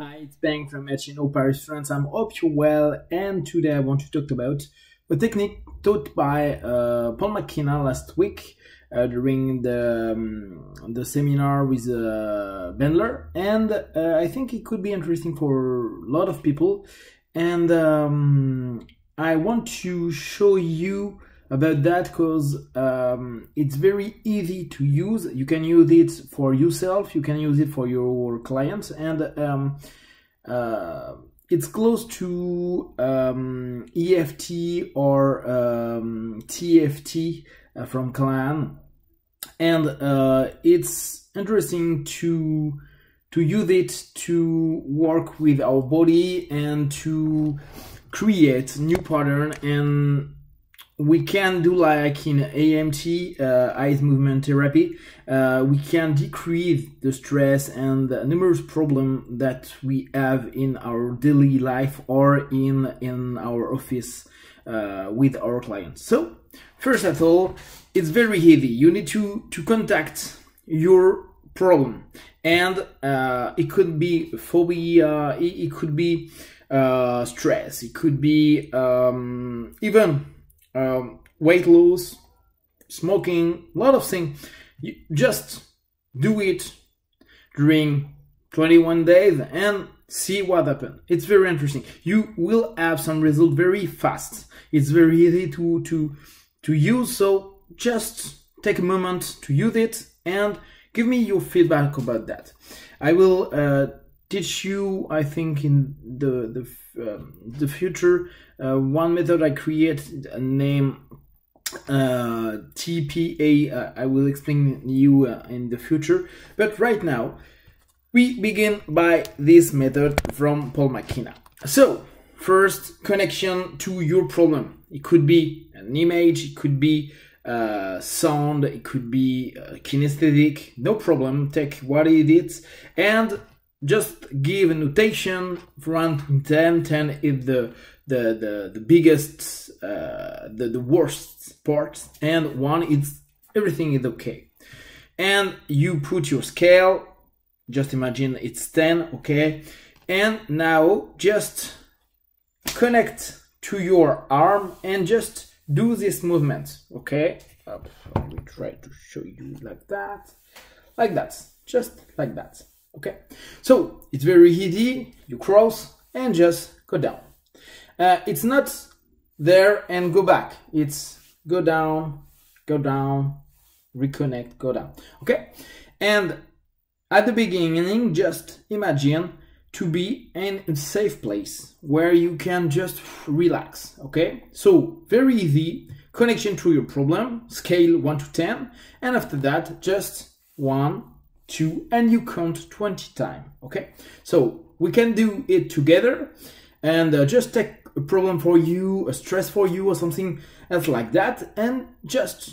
It's Bang from Etchino, Paris, France. I hope you're well, and today I want to talk about a technique taught by Paul McKenna last week during the seminar with Bendler, and I think it could be interesting for a lot of people, and I want to show you about that because it's very easy to use. You can use it for yourself, you can use it for your clients, and it's close to EFT or TFT from Clan, and it's interesting to use it to work with our body and to create new pattern. And we can do, like in AMT, eyes movement therapy, we can decrease the stress and the numerous problems that we have in our daily life or in our office with our clients. So first of all, it's very easy. You need to contact your problem, and it could be phobia, it could be stress, it could be even weight loss, smoking, a lot of things. You just do it during 21 days and see what happens. It's very interesting. You will have some result very fast. It's very easy to use, so just take a moment to use it and give me your feedback about that. I will teach you, I think, in the future, one method I created named TPA. I will explain you in the future, but right now we begin by this method from Paul McKenna. So first, connection to your problem. It could be an image, it could be sound, it could be kinesthetic. No problem, take what it is and just give a notation from 10. 10 is the biggest, the worst part, and 1 is everything is okay. And you put your scale, just imagine it's 10, okay? And now just connect to your arm and just do this movement, okay? Let me try to show you like that, just like that. Okay, so it's very easy. You cross and just go down. It's not there and go back. It's go down, reconnect, go down. Okay, and at the beginning, just imagine to be in a safe place where you can just relax. Okay, so very easy. Connection to your problem, scale 1 to 10, and after that, just 1, 2, and you count 20 times. Okay, so we can do it together, and just take a problem for you, a stress for you, or something else like that, and just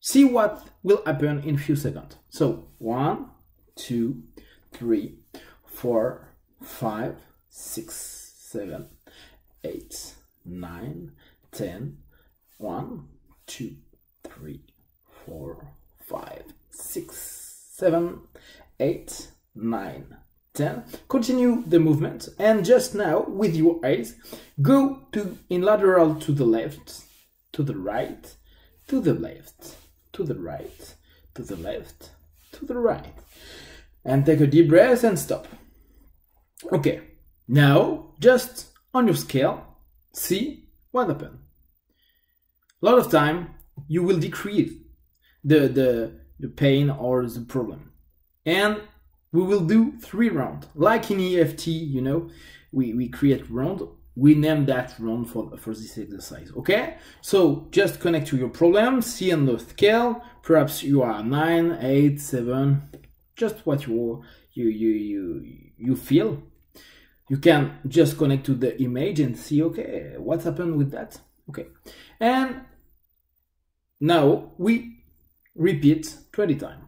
see what will happen in a few seconds. So 1, 2, 3, 4, 5, 6, 7, 8, 9, 10, 1, 2, 3, 4, 5, 6, 7, 8, 9, 10. Continue the movement, and just now with your eyes go to in lateral to the left, to the right, to the left, to the right, to the left, to the right, and take a deep breath and stop. Okay, now just on your scale, see what happened. A lot of time you will decrease the pain or the problem, and we will do 3 rounds like in EFT. You know, we create round, we name that round for this exercise. Okay, so just connect to your problem, see on the scale, perhaps you are 9, 8, 7, just what you feel. You can just connect to the image and see, okay, what happened with that. Okay, and now we repeat 20 times.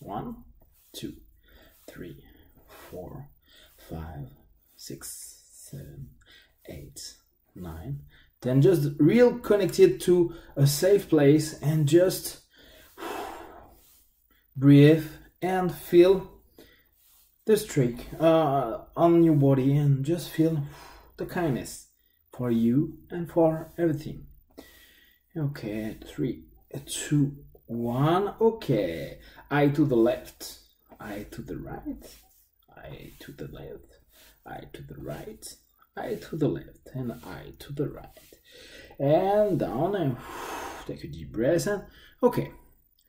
1, 2, 3, 4, 5, 6, 7, 8, 9, 10. Just real connected to a safe place and just breathe and feel this trick on your body and just feel the kindness for you and for everything. Okay, 3, 2, 1. Okay, eye to the left, eye to the right, eye to the left, eye to the right, eye to the left, and eye to the right, and down, and take a deep breath. And okay,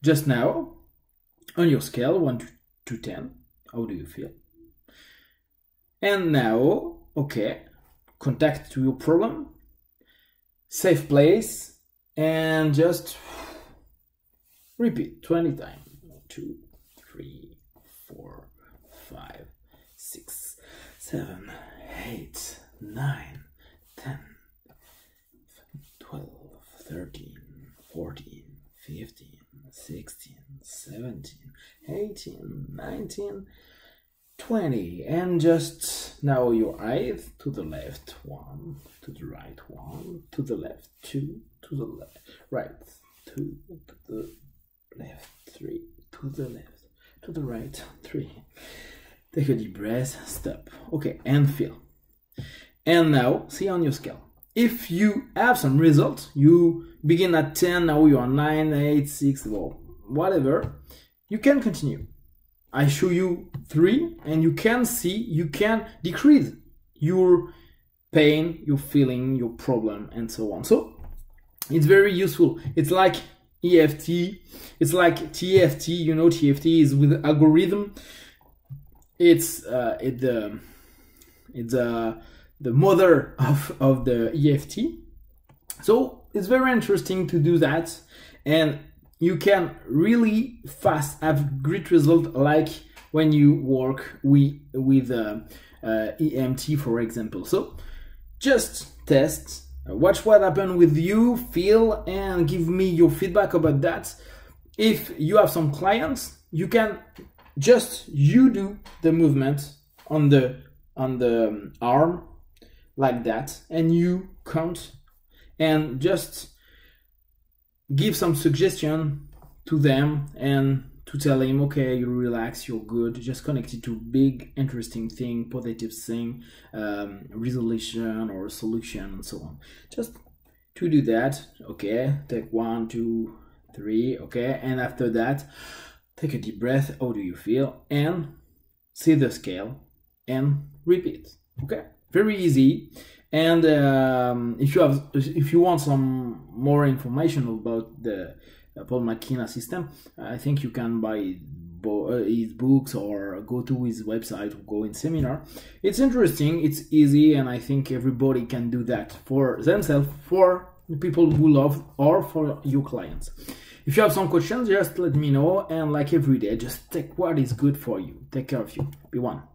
just now on your scale 1 to 10, how do you feel? And now, okay, contact to your problem, safe place, and just repeat 20 times. 2, 3, 4, 5, 6, 7, 8, 9, 10, 12, 13, 14, 15, 16, 17, 18, 19, 20. And just now your eyes to the left, 1 to the right, 1 to the left, 2 to the left, right, 2 to the left, 3 to the left, to the right, 3. Take a deep breath, stop. Okay, and feel. And now see on your scale. If you have some results, you begin at 10, now you are 9, 8, 6, or whatever, you can continue. I show you 3, and you can see, you can decrease your pain, your feeling, your problem, and so on. So it's very useful. It's like EFT, it's like TFT, you know, TFT is with algorithm. It's the mother of the EFT. So it's very interesting to do that, and you can really fast have great result, like when you work with AMT, for example. So just test, watch what happened with you, feel, and give me your feedback about that. If you have some clients, you can just you do the movement on the arm like that, and you count and just give some suggestion to them and to tell him, okay, you relax, you're good, just connected to big interesting thing, positive thing, resolution or solution, and so on. Just to do that. Okay, take 1, 2, 3. Okay, and after that, take a deep breath, how do you feel, and see the scale and repeat. Okay, very easy. And if you want some more information about the Paul McKenna system, I think you can buy his books or go to his website or go in seminar. It's interesting, it's easy, and I think everybody can do that for themselves, for the people who love, or for your clients. If you have some questions, just let me know, and like every day, just take what is good for you. Take care of you. Be one.